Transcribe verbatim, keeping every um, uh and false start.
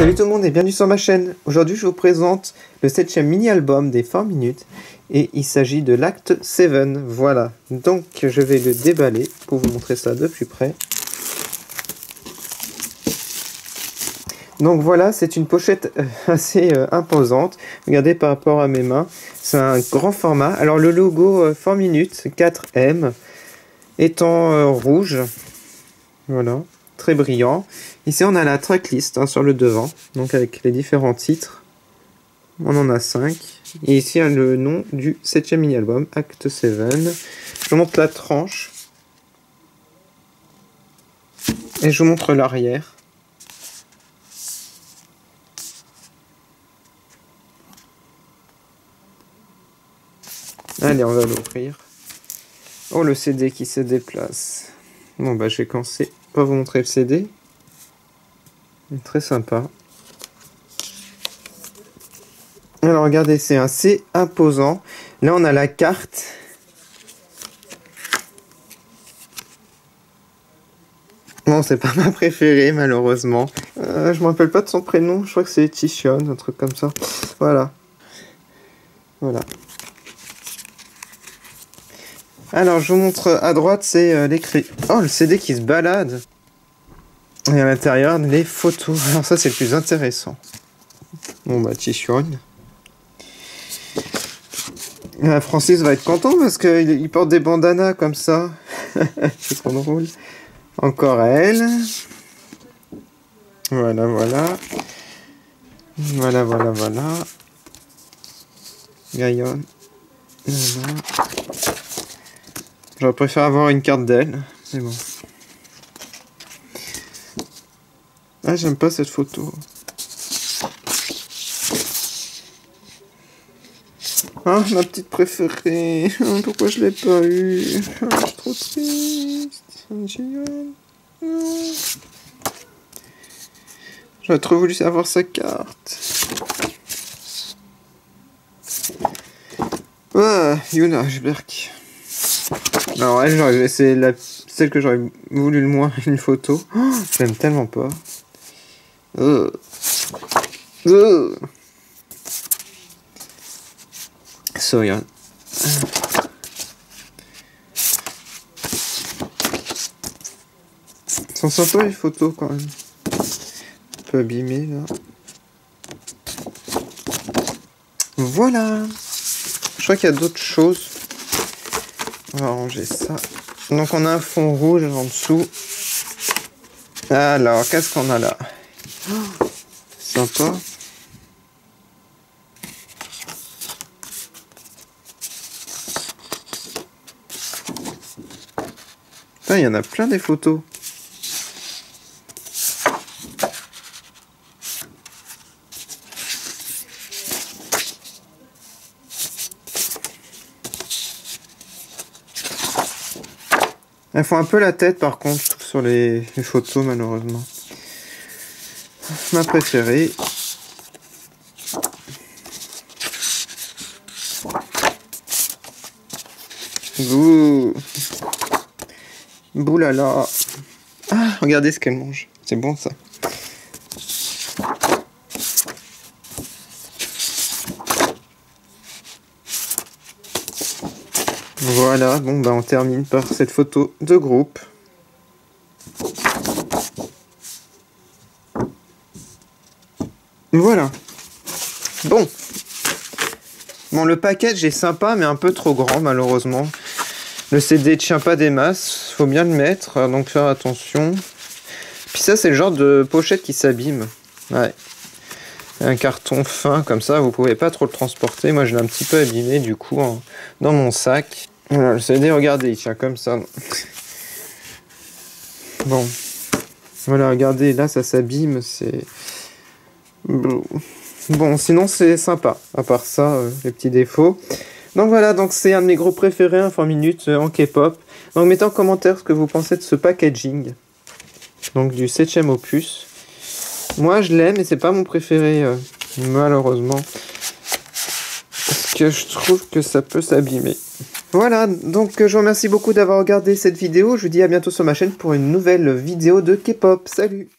Salut tout le monde et bienvenue sur ma chaîne. Aujourd'hui je vous présente le septième mini-album des four minute et il s'agit de l'Act sept. Voilà, donc je vais le déballer pour vous montrer ça de plus près. Donc voilà, c'est une pochette assez euh, imposante. Regardez par rapport à mes mains, c'est un grand format. Alors le logo euh, four minute quatre M est en euh, rouge. Voilà. Très brillant. Ici on a la tracklist hein, sur le devant, donc avec les différents titres, on en a cinq, et ici le nom du septième mini-album, Act sept, je vous montre la tranche, et je vous montre l'arrière. Allez, on va l'ouvrir. Oh, le C D qui se déplace. Bon bah je vais commencer par vous montrer le C D. Très sympa. Alors regardez, c'est un C imposant. Là on a la carte. Bon, c'est pas ma préférée malheureusement. Euh, je me rappelle pas de son prénom, je crois que c'est Tishion, un truc comme ça. Voilà. Voilà. Alors, je vous montre à droite, c'est euh, l'écrit. Oh, le C D qui se balade. Et à l'intérieur, les photos. Alors ça, c'est le plus intéressant. Bon, bah, Tishion. Ah, Francis va être content parce qu'il il porte des bandanas comme ça. C'est trop drôle. Encore elle. Voilà, voilà. Voilà, voilà, voilà. Gaillon. Voilà. J'aurais préféré avoir une carte d'elle, mais bon. Ah, j'aime pas cette photo. Ah, ma petite préférée. Pourquoi je l'ai pas eue? Ah, je suis trop triste. J'aurais trop voulu avoir sa carte. Ah, Yuna, je berk. Alors elle, c'est la celle que j'aurais voulu le moins, une photo. Oh, je l'aime tellement pas. Euh. Euh. Soyon. Sont sympas les photos quand même. Un peu abîmées là. Voilà. Je crois qu'il y a d'autres choses. On va ranger ça. Donc on a un fond rouge en dessous. Alors, qu'est-ce qu'on a là? Oh, sympa. Putain, il y en a plein des photos. Elles font un peu la tête par contre, je trouve, sur les, les photos malheureusement. Ma préférée. Ouh. Boulala. Ah, regardez ce qu'elle mange. C'est bon ça. Voilà, bon bah on termine par cette photo de groupe. Voilà. Bon. Bon, le package est sympa, mais un peu trop grand, malheureusement. Le C D tient pas des masses, faut bien le mettre, donc faire attention. Puis ça, c'est le genre de pochette qui s'abîme. Ouais. Un carton fin, comme ça, vous pouvez pas trop le transporter. Moi, je l'ai un petit peu abîmé, du coup, en, dans mon sac. Voilà, le C D, regardez, il tient comme ça. Bon. Voilà, regardez, là, ça s'abîme, c'est... Bon, sinon, c'est sympa. À part ça, euh, les petits défauts. Donc voilà, donc c'est un de mes groupes préférés, hein, four minute, euh, en K-pop. Donc, mettez en commentaire ce que vous pensez de ce packaging. Donc, du septième opus. Moi, je l'aime, mais c'est pas mon préféré, euh, malheureusement. Parce que je trouve que ça peut s'abîmer. Voilà, donc je vous remercie beaucoup d'avoir regardé cette vidéo. Je vous dis à bientôt sur ma chaîne pour une nouvelle vidéo de K-pop. Salut!